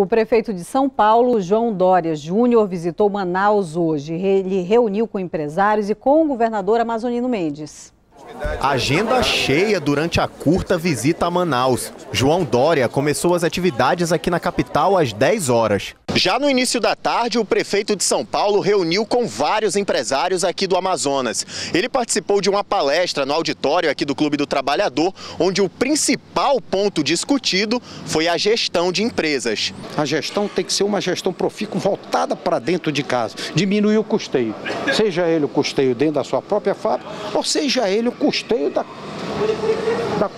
O prefeito de São Paulo, João Dória Júnior, visitou Manaus hoje. Ele reuniu com empresários e com o governador Amazonino Mendes. Agenda cheia durante a curta visita a Manaus. João Dória começou as atividades aqui na capital às 10 horas. Já no início da tarde, o prefeito de São Paulo reuniu com vários empresários aqui do Amazonas. Ele participou de uma palestra no auditório aqui do Clube do Trabalhador, onde o principal ponto discutido foi a gestão de empresas. A gestão tem que ser uma gestão profícua voltada para dentro de casa, diminuir o custeio. Seja ele o custeio dentro da sua própria fábrica, ou seja ele o custeio da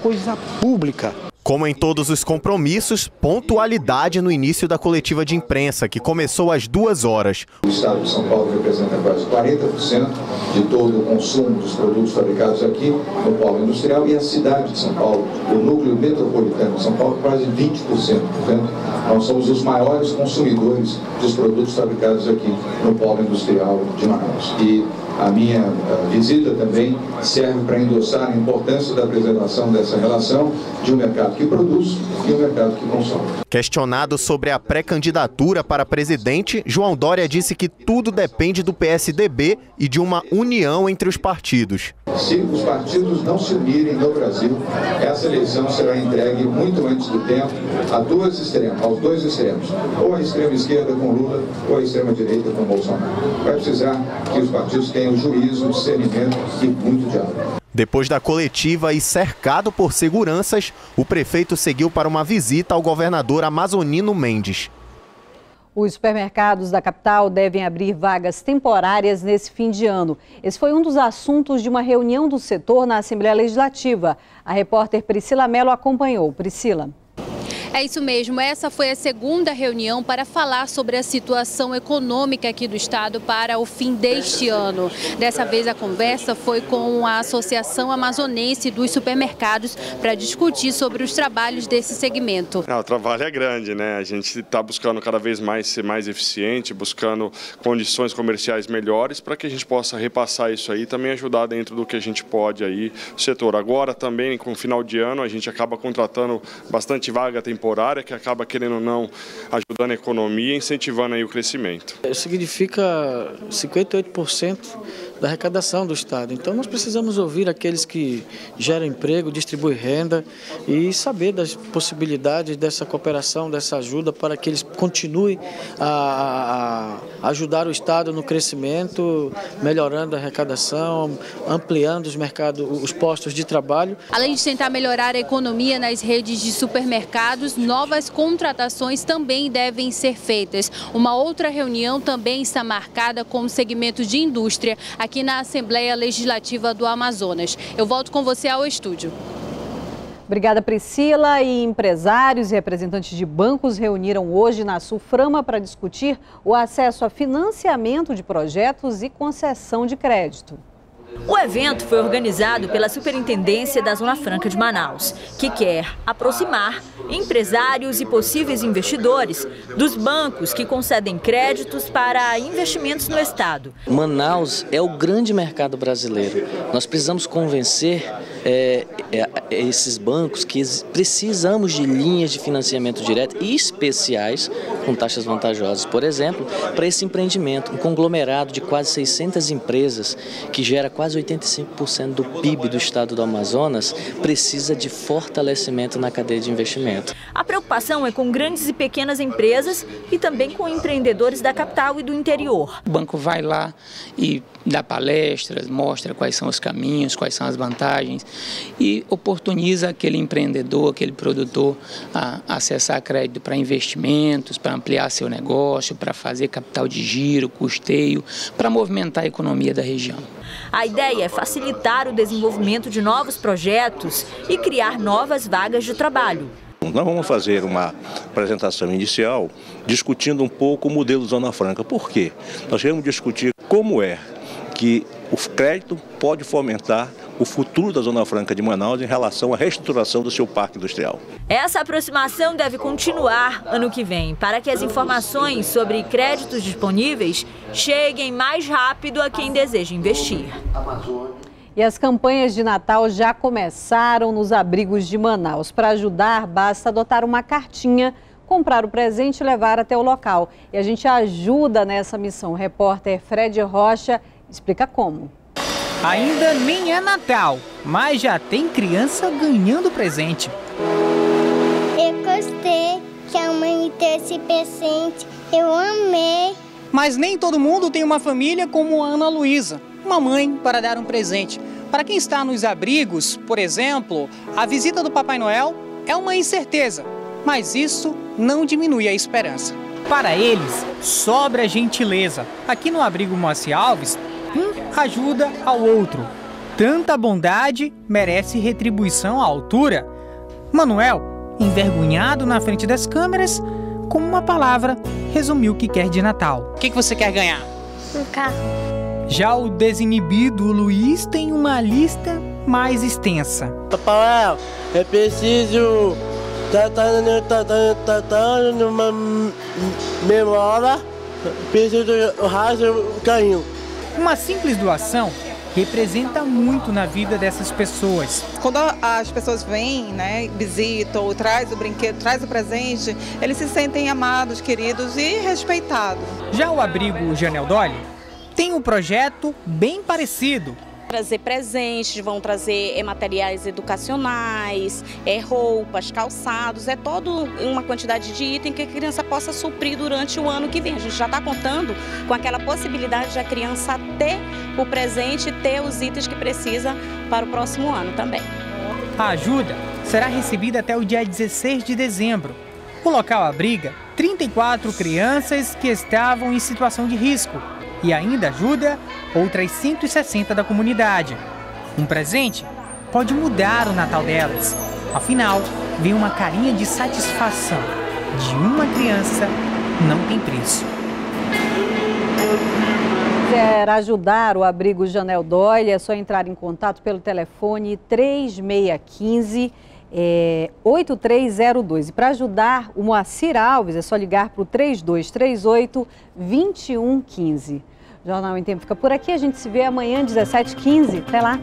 coisa pública. Como em todos os compromissos, pontualidade no início da coletiva de imprensa, que começou às 2 horas. O estado de São Paulo representa quase 40% de todo o consumo dos produtos fabricados aqui no polo industrial, e a cidade de São Paulo, o núcleo metropolitano de São Paulo, quase 20%. Portanto, nós somos os maiores consumidores dos produtos fabricados aqui no polo industrial de Manaus. E a minha visita também serve para endossar a importância da preservação dessa relação de um mercado que produz e um mercado que consome. Questionado sobre a pré-candidatura para presidente, João Dória disse que tudo depende do PSDB e de uma união entre os partidos. Se os partidos não se unirem no Brasil, essa eleição será entregue muito antes do tempo aos dois extremos, ou a extrema esquerda com Lula ou a extrema direita com Bolsonaro. Vai precisar que os partidos tenham o juízo, o discernimento e muito diálogo. Depois da coletiva e cercado por seguranças, o prefeito seguiu para uma visita ao governador Amazonino Mendes. Os supermercados da capital devem abrir vagas temporárias nesse fim de ano. Esse foi um dos assuntos de uma reunião do setor na Assembleia Legislativa. A repórter Priscila Mello acompanhou. Priscila. É isso mesmo, essa foi a segunda reunião para falar sobre a situação econômica aqui do estado para o fim deste ano. Dessa vez a conversa foi com a Associação Amazonense dos Supermercados para discutir sobre os trabalhos desse segmento. O trabalho é grande, né? A gente está buscando cada vez mais ser mais eficiente, buscando condições comerciais melhores para que a gente possa repassar isso aí e também ajudar dentro do que a gente pode aí o setor. Agora também, com o final de ano, a gente acaba contratando bastante vaga temporária, que acaba, querendo ou não, ajudando a economia e incentivando aí o crescimento. Isso significa 58% da arrecadação do estado. Então nós precisamos ouvir aqueles que geram emprego, distribuem renda e saber das possibilidades dessa cooperação, dessa ajuda para que eles continuem a ajudar o estado no crescimento, melhorando a arrecadação, ampliando os mercados, os postos de trabalho. Além de tentar melhorar a economia nas redes de supermercados, novas contratações também devem ser feitas. Uma outra reunião também está marcada com o segmento de indústria aqui na Assembleia Legislativa do Amazonas. Eu volto com você ao estúdio. Obrigada, Priscila. E empresários e representantes de bancos reuniram hoje na SUFRAMA para discutir o acesso a financiamento de projetos e concessão de crédito. O evento foi organizado pela Superintendência da Zona Franca de Manaus, que quer aproximar empresários e possíveis investidores dos bancos que concedem créditos para investimentos no estado. Manaus é o grande mercado brasileiro. Nós precisamos convencer esses bancos que precisamos de linhas de financiamento direto e especiais, com taxas vantajosas, por exemplo, para esse empreendimento, um conglomerado de quase 600 empresas que gera quase 85% do PIB do estado do Amazonas, precisa de fortalecimento na cadeia de investimento. A preocupação é com grandes e pequenas empresas e também com empreendedores da capital e do interior. O banco vai lá e dá palestras, mostra quais são os caminhos, quais são as vantagens e oportuniza aquele empreendedor, aquele produtor a acessar crédito para investimentos, para ampliar seu negócio, para fazer capital de giro, custeio, para movimentar a economia da região. A ideia é facilitar o desenvolvimento de novos projetos e criar novas vagas de trabalho. Nós vamos fazer uma apresentação inicial discutindo um pouco o modelo Zona Franca. Por quê? Nós queremos discutir como é que o crédito pode fomentar o futuro da Zona Franca de Manaus em relação à reestruturação do seu parque industrial. Essa aproximação deve continuar ano que vem, para que as informações sobre créditos disponíveis cheguem mais rápido a quem deseja investir. E as campanhas de Natal já começaram nos abrigos de Manaus. Para ajudar, basta adotar uma cartinha comprar o presente e levar até o local. E a gente ajuda nessa missão. O repórter Fred Rocha explica como. Ainda nem é Natal, mas já tem criança ganhando presente. Eu gostei que a mãe me deu esse presente, eu amei. Mas nem todo mundo tem uma família como a Ana Luísa, uma mãe para dar um presente. Para quem está nos abrigos, por exemplo, a visita do Papai Noel é uma incerteza, mas isso não diminui a esperança. Para eles, sobra gentileza. Aqui no abrigo Moacyr Alves, um ajuda ao outro. Tanta bondade merece retribuição à altura. Manuel, envergonhado na frente das câmeras, com uma palavra, resumiu o que quer de Natal. O que você quer ganhar? Um carro. Já o desinibido Luiz tem uma lista mais extensa. Papai, eu preciso... numa memória, preciso do rádio caindo. Uma simples doação representa muito na vida dessas pessoas. Quando as pessoas vêm, né, visitam, ou traz o brinquedo, traz o presente, eles se sentem amados, queridos e respeitados. Já o abrigo Janeldoli tem um projeto bem parecido. Trazer presentes, vão trazer materiais educacionais, roupas, calçados, toda uma quantidade de item que a criança possa suprir durante o ano que vem. A gente já está contando com aquela possibilidade de a criança ter o presente e ter os itens que precisa para o próximo ano também. A ajuda será recebida até o dia 16 de dezembro. O local abriga 34 crianças que estavam em situação de risco. E ainda ajuda outras 160 da comunidade. Um presente pode mudar o Natal delas. Afinal, vem uma carinha de satisfação. De uma criança não tem preço. Para ajudar o abrigo Janeldoli, é só entrar em contato pelo telefone 3615 8302. E para ajudar o Moacyr Alves, é só ligar para o 3238 2115. Jornal em Tempo fica por aqui, a gente se vê amanhã, 17h15. Até lá!